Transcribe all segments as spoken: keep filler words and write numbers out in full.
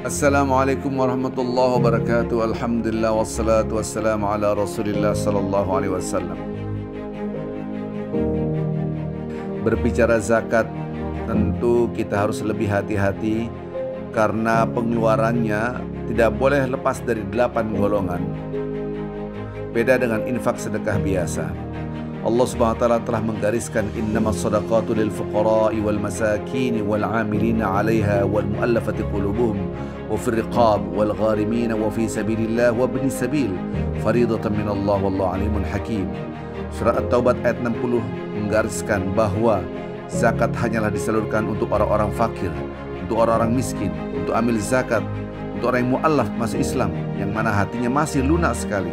Assalamualaikum warahmatullahi wabarakatuh. Alhamdulillah wassalatu wassalamu ala Rasulillah sallallahu alaihi wasallam. Berbicara zakat, tentu kita harus lebih hati-hati karena pengeluarannya tidak boleh lepas dari delapan golongan. Beda dengan infak sedekah biasa. Allah subhanahu wa taala telah menggariskan innamas shadaqatu lil fuqara'i wal masakini wal 'amilina 'alaiha wal mu'allafati qulubuhum wa fir riqab wal gharimin wa fi sabilillah wa ibn sabil faridatan min Allah wallahu 'alimun hakim. Surat Taubat ayat enam puluh menggariskan bahwa zakat hanyalah disalurkan untuk orang-orang fakir, untuk orang-orang miskin, untuk amil zakat, untuk orang yang mu'allaf masuk Islam, yang mana hatinya masih lunak sekali,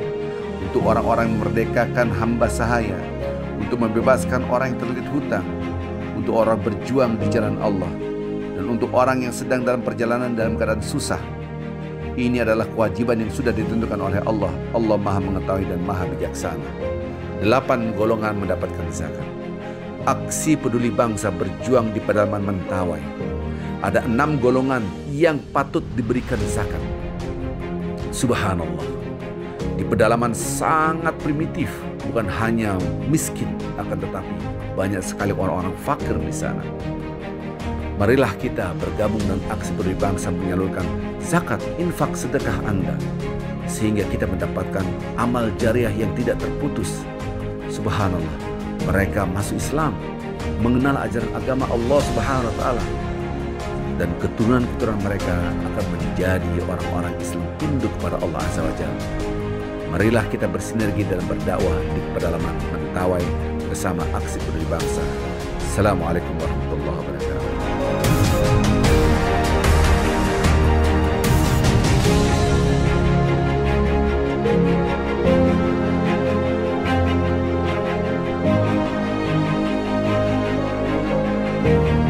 untuk orang-orang yang memerdekakan hamba sahaya, untuk membebaskan orang yang terlilit hutang, untuk orang berjuang di jalan Allah, dan untuk orang yang sedang dalam perjalanan dalam keadaan susah. Ini adalah kewajiban yang sudah ditentukan oleh Allah. Allah Maha Mengetahui dan Maha Bijaksana. Delapan golongan mendapatkan zakat. Aksi Peduli Bangsa berjuang di pedalaman Mentawai. Ada enam golongan yang patut diberikan zakat. Subhanallah. Di pedalaman sangat primitif, bukan hanya miskin, akan tetapi banyak sekali orang-orang fakir di sana. Marilah kita bergabung dengan Aksi Peduli Bangsa menyalurkan zakat, infak, sedekah Anda, sehingga kita mendapatkan amal jariah yang tidak terputus. Subhanallah. Mereka masuk Islam, mengenal ajaran agama Allah Subhanahu wa Ta'ala, dan keturunan-keturunan mereka akan menjadi orang-orang Islam tunduk kepada Allah Azza wa Jalla. Marilah kita bersinergi dalam berdakwah di pedalaman Mentawai bersama Aksi Peduli Bangsa. Assalamualaikum warahmatullahi wabarakatuh. Thank you.